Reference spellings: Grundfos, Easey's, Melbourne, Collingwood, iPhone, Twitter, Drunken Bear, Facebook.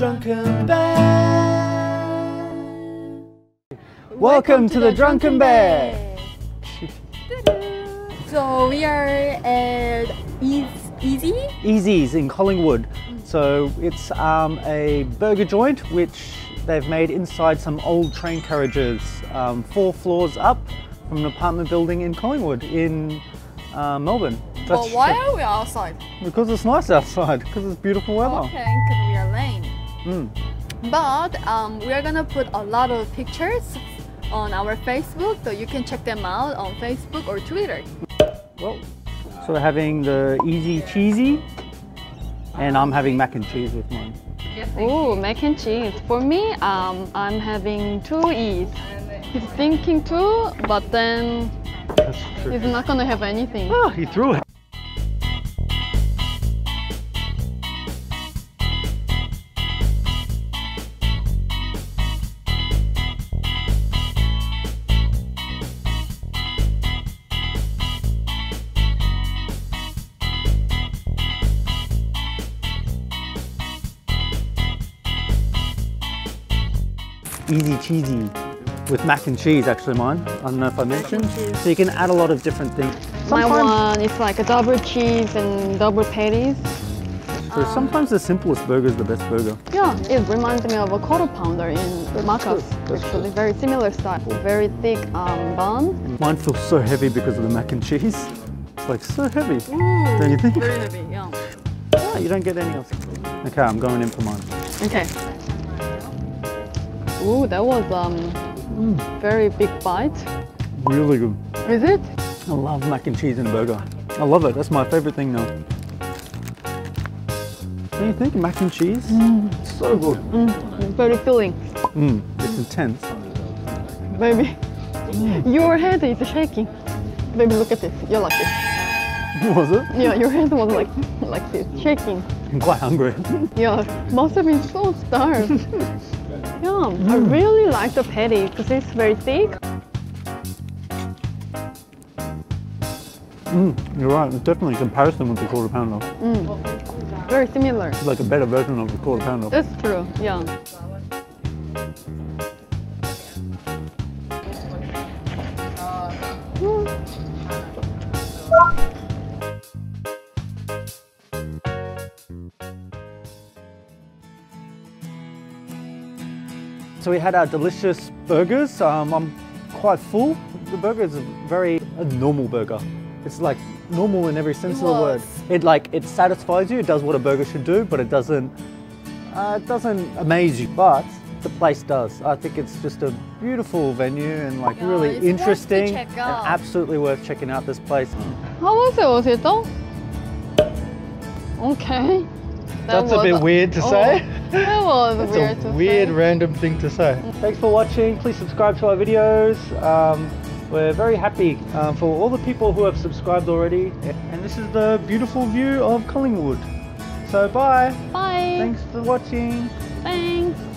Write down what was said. Drunken Bear. Welcome to the Drunken Bear. So we are at Easey's in Collingwood. So it's a burger joint which they've made inside some old train carriages, 4 floors up from an apartment building in Collingwood in Melbourne. But well, why are we outside? Because it's nice outside, because it's beautiful weather. Okay, because we are lame. But we are gonna put a lot of pictures on our Facebook, so you can check them out on Facebook or Twitter. Well, so we're having the Easy Cheesy, and I'm having mac and cheese with mine. Oh, mac and cheese. For me, I'm having 2 E's. He's thinking 2, but then he's not gonna have anything. Oh, he threw it. Easy Cheesy with mac and cheese, actually mine. I don't know if I mentioned. So you can add a lot of different things. Sometimes my one is like a double cheese and double patties. So sometimes the simplest burger is the best burger. Yeah, it reminds me of a quarter pounder in Macca's. Actually, very similar style. Very thick bun. Mine feels so heavy because of the mac and cheese. It's like so heavy, don't you think? Very heavy, yeah. No, you don't get any else. Okay, I'm going in for mine. Okay. Ooh, that was very big bite. Really good. Is it? I love mac and cheese in a burger. I love it. That's my favorite thing now. Don't you think? Mac and cheese? So good. Very filling. It's intense. Baby, your head is shaking. Baby, look at this. You're like this. Was it? Yeah, your head was like this, shaking. I'm quite hungry. Yeah, must have been so starved. Yum! I really like the patty because it's very thick. You're right, it's definitely in comparison with the quarter pounder. Very similar. It's like a better version of the quarter pounder. That's true, yeah. So we had our delicious burgers. I'm quite full. The burger is a normal burger. It's like normal in every sense of the word. It satisfies you. It does what a burger should do, but it doesn't amaze you. But the place does. I think it's just a beautiful venue and really interesting and absolutely worth checking out this place. How was it though? Okay. That's a bit weird to say. That was weird to say. Weird random thing to say. Thanks for watching. Please subscribe to our videos. We're very happy for all the people who have subscribed already. And this is the beautiful view of Collingwood. So bye. Bye. Thanks for watching. Thanks.